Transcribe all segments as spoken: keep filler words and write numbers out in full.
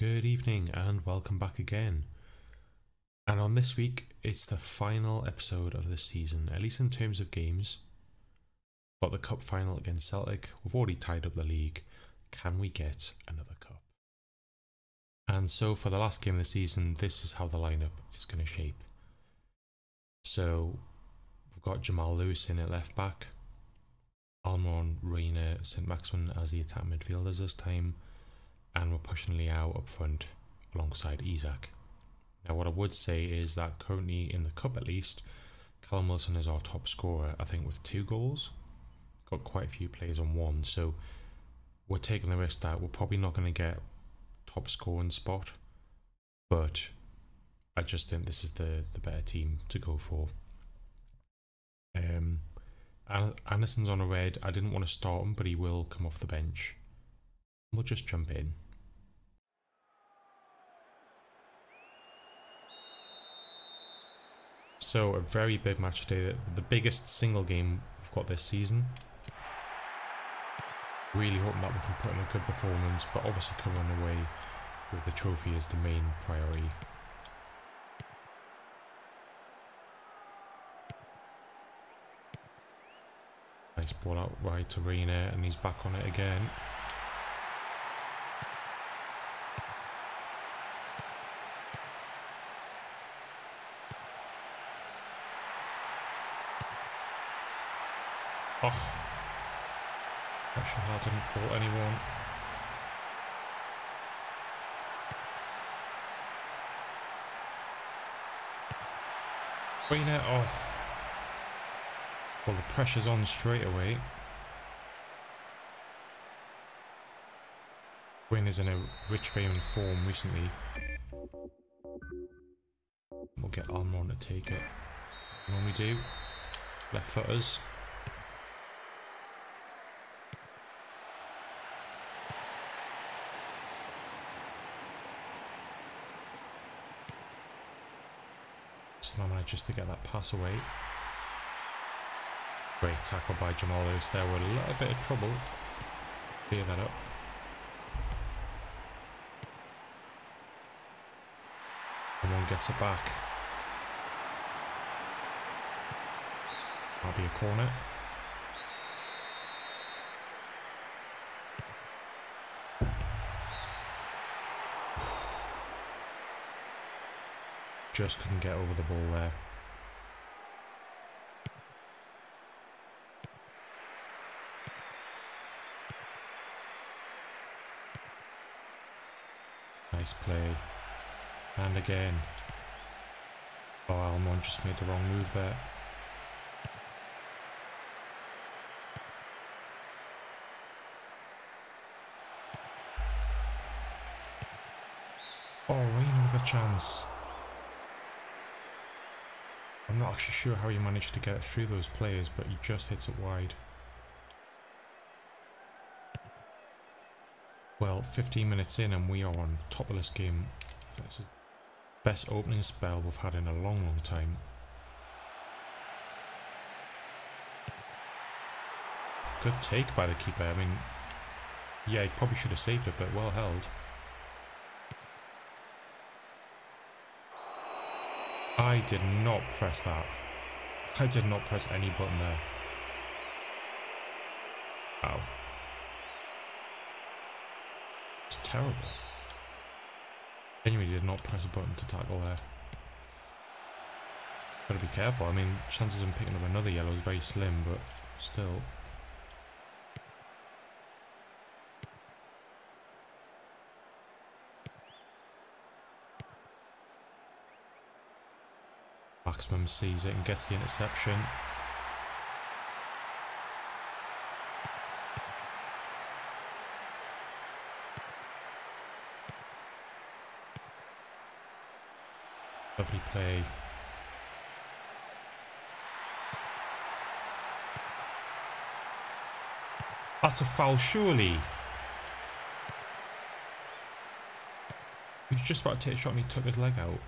Good evening and welcome back again. And on this week, it's the final episode of the season, at least in terms of games. Got the cup final against Celtic, we've already tied up the league. Can we get another cup? And so for the last game of the season, this is how the lineup is going to shape. So we've got Jamal Lewis in at left back, Almiron, Reina, Saint-Maximin as the attack midfielders this time. And we're pushing Leão up front alongside Isak. Now what I would say is that currently in the cup at least, Callum Wilson is our top scorer, I think with two goals. Got quite a few players on one, so we're taking the risk that we're probably not going to get top scoring spot. But I just think this is the, the better team to go for. Um, Anderson's on a red. I didn't want to start him, but he will come off the bench. We'll just jump in. So a very big match today, the biggest single game we've got this season. Really hoping that we can put in a good performance, but obviously coming away with the trophy is the main priority. Nice ball out right to Reina, and he's back on it again. Oh, that shot didn't fool anyone. Reina, oh. Well, the pressure's on straight away. Reina's in a rich vein of form recently. We'll get Almiron to take it. And when we do, left footers. I managed just to get that pass away. Great tackle by Jamal Lewis there. We're a little bit of trouble. Clear that up. Someone gets it back. That'll be a corner. Just couldn't get over the ball there. Nice play. And again. Oh, Almiron just made the wrong move there. Oh, Reina with a chance. I'm not actually sure how he managed to get it through those players, but he just hits it wide. Well, fifteen minutes in and we are on top of this game. This is the best opening spell we've had in a long, long time. Good take by the keeper. I mean, yeah, he probably should have saved it, but well held. I did not press that. I did not press any button there. Wow. It's terrible. Anyway, did not press a button to tackle there. Gotta be careful. I mean, chances of him picking up another yellow is very slim, but still. Maximum sees it and gets the interception. Lovely play. That's a foul, surely. He was just about to take a shot and he took his leg out.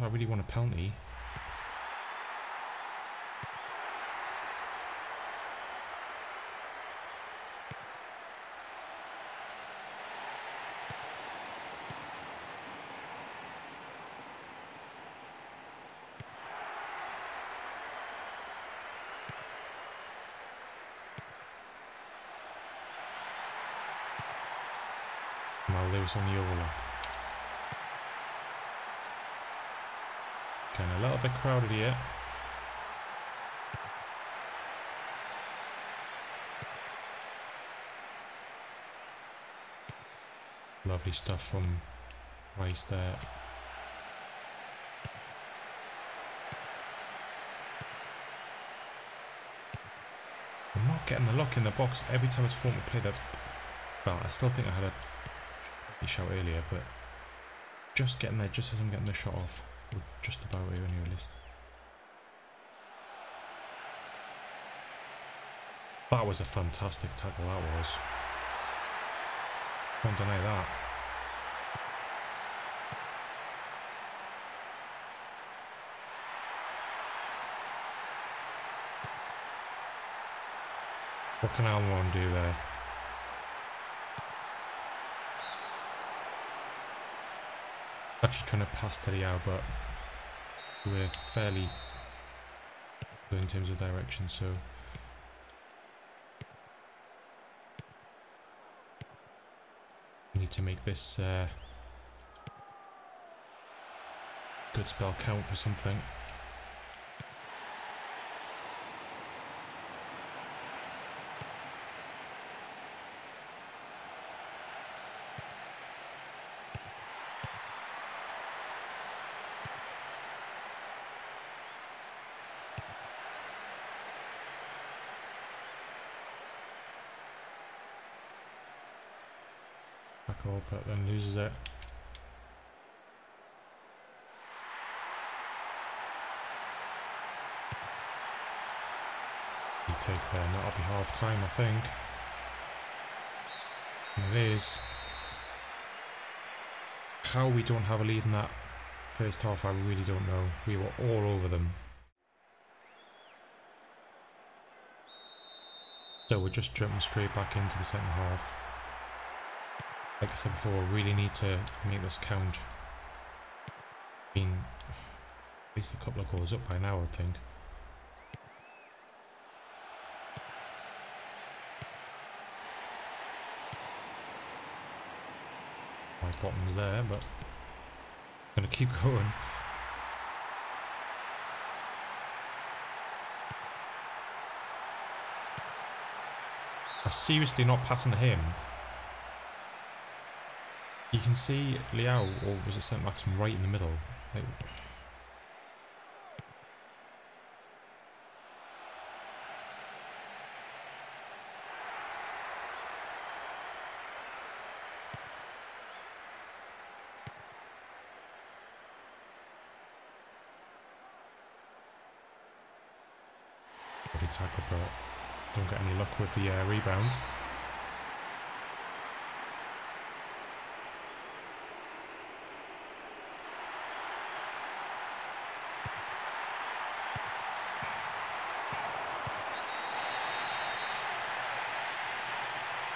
I really want a penalty. Jamal Lewis on the overlap. Getting a little bit crowded here. Lovely stuff from Weiss there. I'm not getting the lock in the box every time it's formed to play that. Well, I still think I had a shout earlier, but just getting there just as I'm getting the shot off. We're just about here anyway, at least. That was a fantastic tackle, that was. Can't deny that. What can Almiron do there? Actually trying to pass Teddy out, but we're fairly in terms of direction, so to make this uh, good spell count for something. But then loses it. You take there, and that'll be half time, I think. And it is. How we don't have a lead in that first half, I really don't know. We were all over them. So we're just jumping straight back into the second half. Like I said before, really need to make this count. Been at least a couple of goals up by now, I think. My bottom's there, but I'm gonna keep going. I'm seriously not passing to him. You can see Leão, or was it Saint-Maximin, right in the middle. Like, lovely tackle, but don't get any luck with the uh, rebound.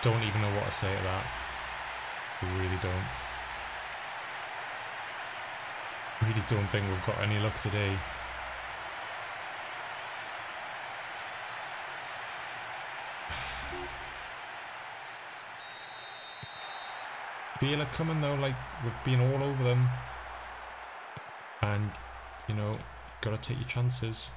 Don't even know what to say to that. We really don't. Really don't think we've got any luck today. Feel it coming though, like we've been all over them. And, you know, gotta take your chances.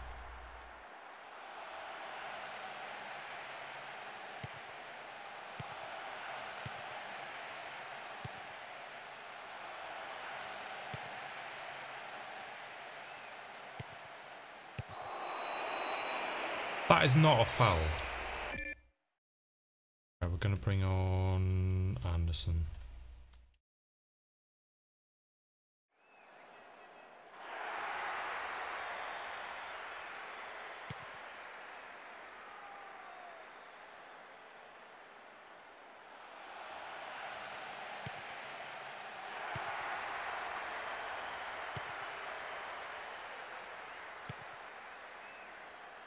That is not a foul. Right, we're going to bring on Anderson.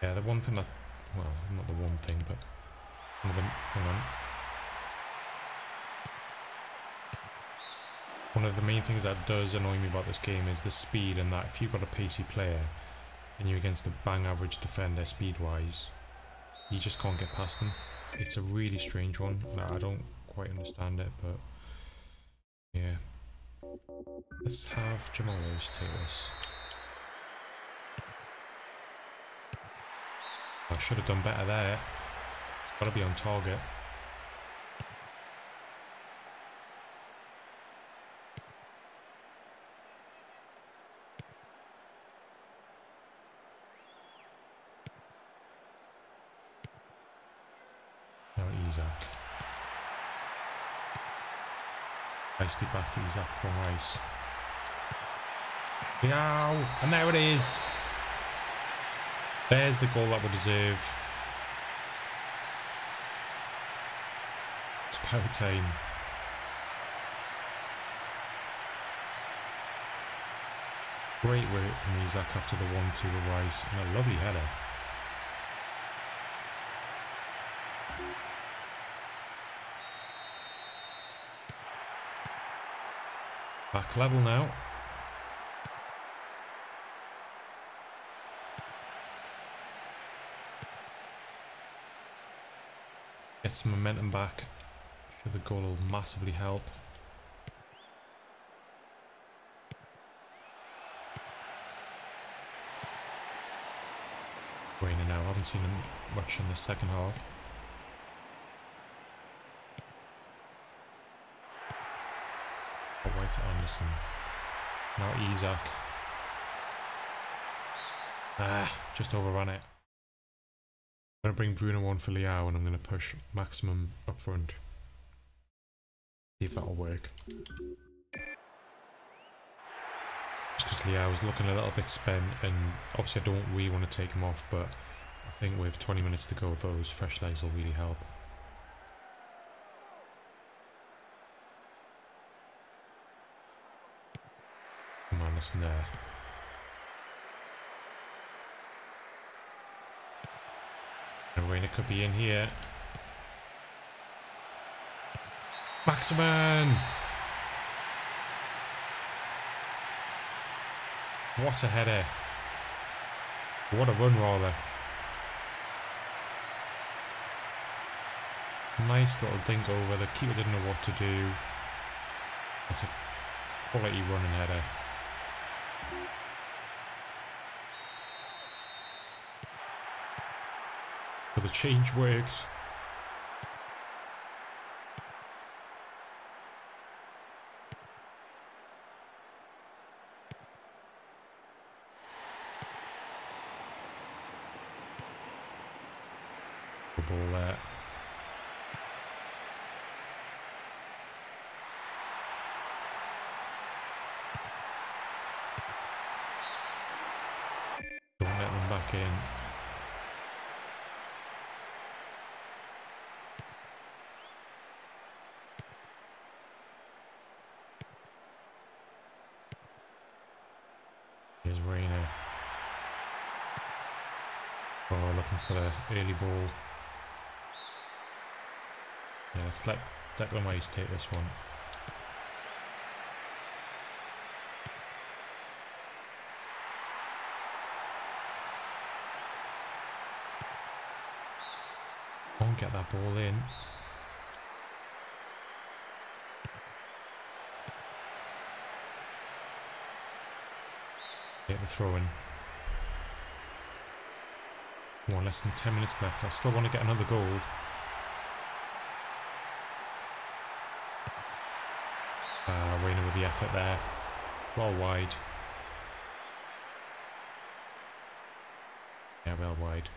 Yeah, the one thing that... Well, not the one thing, but one of the, hang on. One of the main things that does annoy me about this game is the speed, and that if you've got a pacey player and you're against a bang average defender speed-wise, you just can't get past them. It's a really strange one, and I don't quite understand it, but Yeah. Let's have Jamal Lewis take this. I should have done better there. It's got to be on target. Now Isak. Iced it back to Isak from Rice. Now, and there it is. There's the goal that we deserve. It's power time. Great work from Isak after the one two of Rice. And a lovely header. Back level now. Get some momentum back. I'm sure the goal will massively help. Reina now. I haven't seen him much in the second half. Away to Anderson. Now Isak. Ah, just overran it. I'm going to bring Bruno on for Leão and I'm going to push Maximin up front. See if that'll work. Just because Leão is looking a little bit spent, and obviously I don't really want to take him off, but I think with twenty minutes to go, those fresh legs will really help. Come on, listen there. Reina could be in here. Maximin! What a header. What a run, rather. Nice little dink over. The keeper didn't know what to do. That's a quality running header. So the change worked. The ball there. Don't let them back in. Reina. Oh, looking for the early ball. Yeah, let's let Declan Weiss take this one. Can't get that ball in. The throw-in. More oh, less than ten minutes left. I still want to get another goal. Uh, Reina with the effort there. Well wide. Yeah, well wide.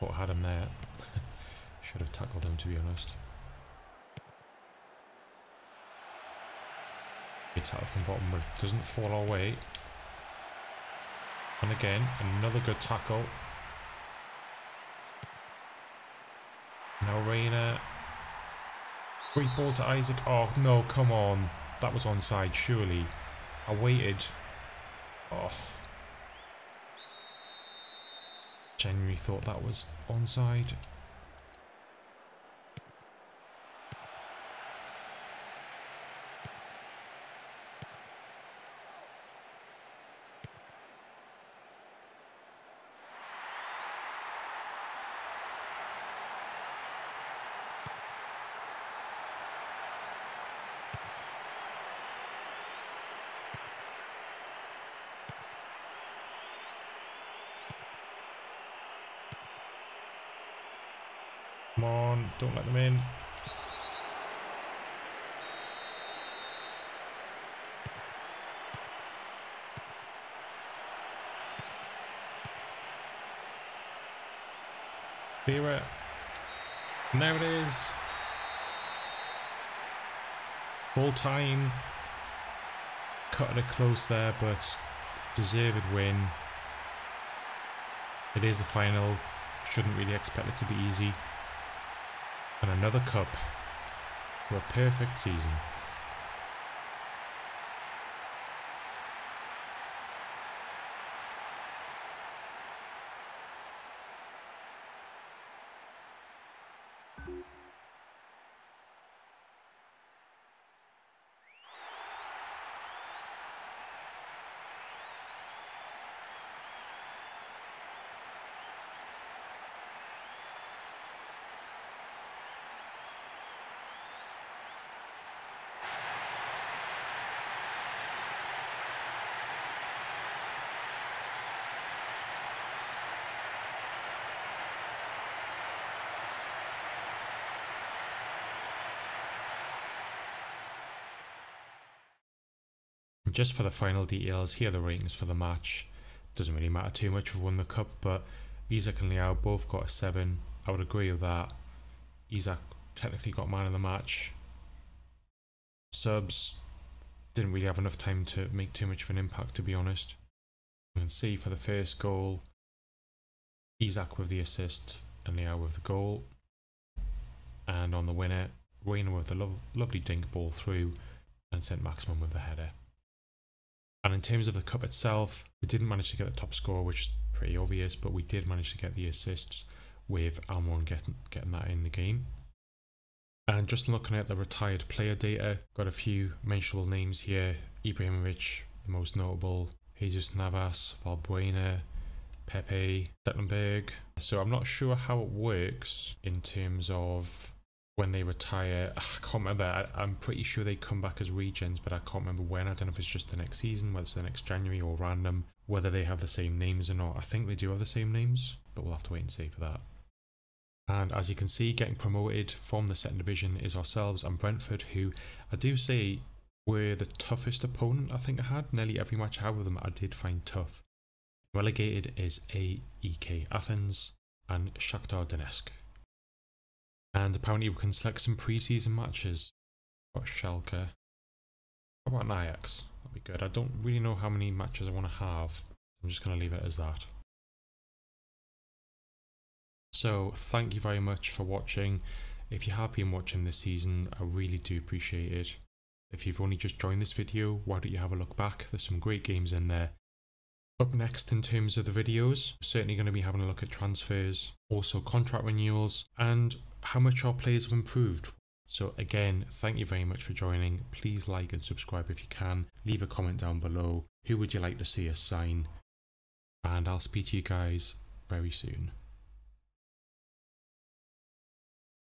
What had him there? Should have tackled him, to be honest. It's out from bottom, but it doesn't fall our way. And again, another good tackle. Now Reina. Great ball to Isak. Oh no, come on. That was onside, surely. I waited. Oh. Genuinely thought that was onside. Come on, don't let them in. Vera. And there it is. Full time. Cut it close there, but deserved win. It is a final. Shouldn't really expect it to be easy. And another cup for a perfect season. Just for the final details, here are the ratings for the match. Doesn't really matter too much if we've won the cup, but Isak and Leão both got a seven. I would agree with that. Isak technically got man of the match. Subs didn't really have enough time to make too much of an impact, to be honest. You can see for the first goal, Isak with the assist and Leão with the goal. And on the winner, Reina with the lo lovely dink ball through and Saint-Maximin with the header. And in terms of the cup itself, we didn't manage to get the top score, which is pretty obvious, but we did manage to get the assists with Almiron getting, getting that in the game. And just looking at the retired player data, got a few mentionable names here. Ibrahimovic, the most notable, Jesus Navas, Valbuena, Pepe, Zetterberg. So I'm not sure how it works in terms of when they retire. I can't remember, I, I'm pretty sure they come back as regens, but I can't remember when. I don't know if it's just the next season, whether it's the next January or random, whether they have the same names or not. I think they do have the same names, but we'll have to wait and see for that. And as you can see, getting promoted from the second division is ourselves and Brentford, who I do say were the toughest opponent I think I had. Nearly every match I had with them I did find tough. Relegated is A E K Athens and Shakhtar Donetsk. And apparently we can select some pre-season matches. Got Schalke. How about an Ajax? That'd be good. I don't really know how many matches I want to have. I'm just going to leave it as that. So thank you very much for watching. If you have been watching this season, I really do appreciate it. If you've only just joined this video, why don't you have a look back? There's some great games in there. Up next in terms of the videos, we're certainly going to be having a look at transfers, also contract renewals, and how much our players have improved. So again, thank you very much for joining. Please like and subscribe if you can. Leave a comment down below. Who would you like to see us sign? And I'll speak to you guys very soon.